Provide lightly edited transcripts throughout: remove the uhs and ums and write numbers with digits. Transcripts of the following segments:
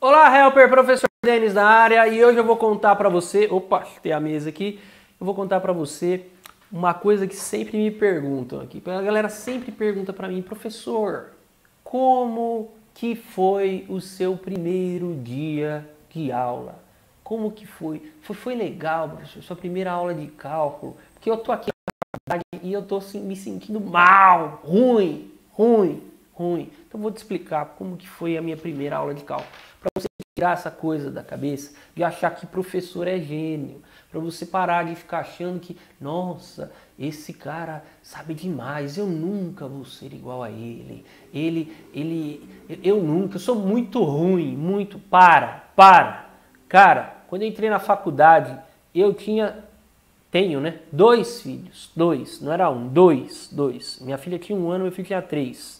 Olá, Helper, professor Denis na área, e hoje eu vou contar pra você, opa, tem a mesa aqui, eu vou contar pra você uma coisa que sempre me perguntam aqui, a galera sempre pergunta pra mim, professor, como que foi o seu primeiro dia de aula? Como que foi? Foi legal, professor, sua primeira aula de cálculo, porque eu tô aqui na faculdade e eu tô assim, me sentindo mal, ruim. Então eu vou te explicar como que foi a minha primeira aula de cálculo, para você tirar essa coisa da cabeça de achar que professor é gênio, para você parar de ficar achando que, nossa, esse cara sabe demais, eu nunca vou ser igual a ele, eu sou muito ruim, para. Cara, quando eu entrei na faculdade, eu tenho, né, dois filhos, minha filha tinha 1 ano, meu filho tinha 3.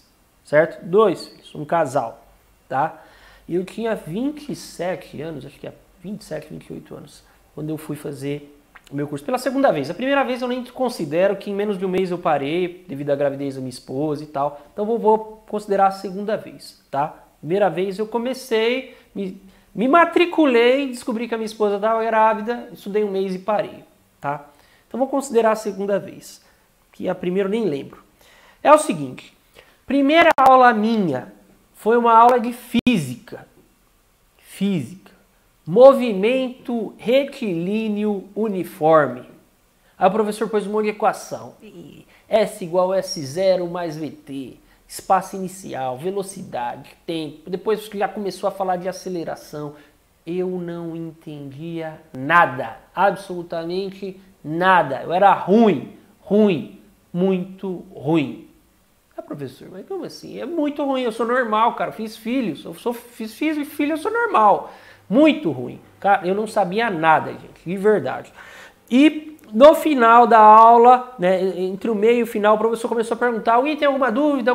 Certo? 2 filhos, um casal, tá? E eu tinha 27 anos, acho que é 27, 28 anos, quando eu fui fazer o meu curso pela segunda vez. A primeira vez eu nem considero, que em menos de um mês eu parei, devido à gravidez da minha esposa e tal. Então eu vou considerar a segunda vez, tá? Primeira vez eu comecei, me matriculei, descobri que a minha esposa estava grávida, estudei um mês e parei, tá? Então eu vou considerar a segunda vez, que a primeira eu nem lembro. É o seguinte... Primeira aula minha foi uma aula de física. Movimento retilíneo uniforme. Aí o professor pôs um monte de equação. S igual a S0 mais VT. Espaço inicial, velocidade, tempo. Depois já começou a falar de aceleração. Eu não entendia nada. Absolutamente nada. Eu era ruim. Muito ruim. Ah, professor, mas como assim? É muito ruim, eu sou normal, cara, fiz filhos, eu sou normal. Muito ruim. Cara, eu não sabia nada, gente, de verdade. E no final da aula, né, entre o meio e o final, o professor começou a perguntar, alguém tem alguma dúvida?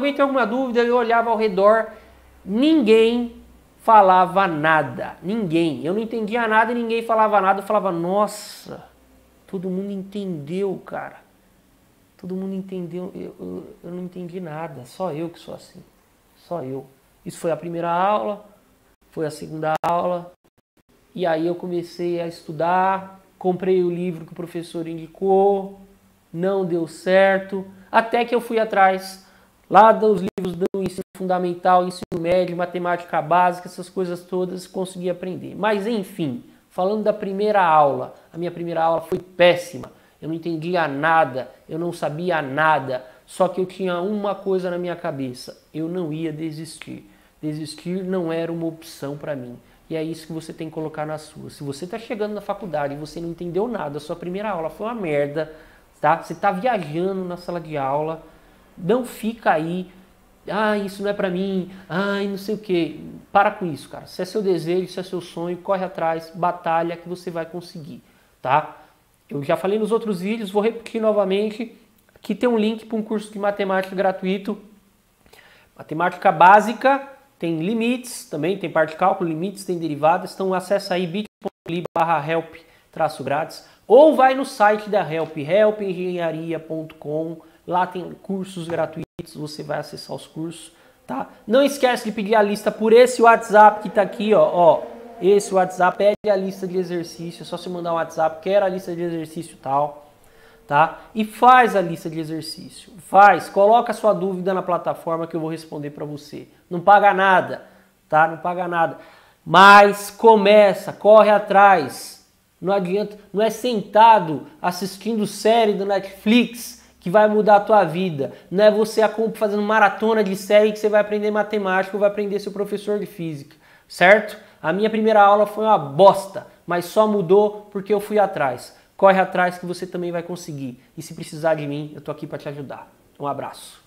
Eu olhava ao redor, ninguém falava nada, Eu não entendia nada e ninguém falava nada, eu falava, nossa, todo mundo entendeu, cara. Todo mundo entendeu, eu não entendi nada, só eu que sou assim, Isso foi a primeira aula, foi a segunda aula, e aí eu comecei a estudar, comprei o livro que o professor indicou, não deu certo, até que eu fui atrás, lá dos livros do ensino fundamental, ensino médio, matemática básica, essas coisas todas, consegui aprender. Mas enfim, falando da primeira aula, a minha primeira aula foi péssima. Eu não entendia nada, eu não sabia nada, só que eu tinha uma coisa na minha cabeça, eu não ia desistir. Desistir não era uma opção para mim. E é isso que você tem que colocar na sua. Se você está chegando na faculdade e você não entendeu nada, a sua primeira aula foi uma merda, tá? Você está viajando na sala de aula, não fica aí, ah, isso não é para mim, ai, não sei o quê. Para com isso, cara. Se é seu desejo, se é seu sonho, corre atrás, batalha que você vai conseguir, tá? Eu já falei nos outros vídeos, vou repetir novamente, que tem um link para um curso de matemática gratuito. Matemática básica, tem limites também, tem parte de cálculo, limites, tem derivadas. Então acessa aí bit.ly/help-grátis ou vai no site da Help, helpengenharia.com. Lá tem cursos gratuitos, você vai acessar os cursos, tá? Não esquece de pedir a lista por esse WhatsApp que está aqui, ó. Esse WhatsApp pede a lista de exercício, é só você mandar um WhatsApp, quero a lista de exercício tal, tá? E faz a lista de exercício, coloca a sua dúvida na plataforma que eu vou responder para você. Não paga nada, tá? Não paga nada. Mas começa, corre atrás. Não adianta, não é sentado assistindo série do Netflix que vai mudar a tua vida. Não é você fazendo maratona de série que você vai aprender matemática ou vai aprender seu professor de física, certo? A minha primeira aula foi uma bosta, mas só mudou porque eu fui atrás. Corre atrás que você também vai conseguir. E se precisar de mim, eu tô aqui para te ajudar. Um abraço.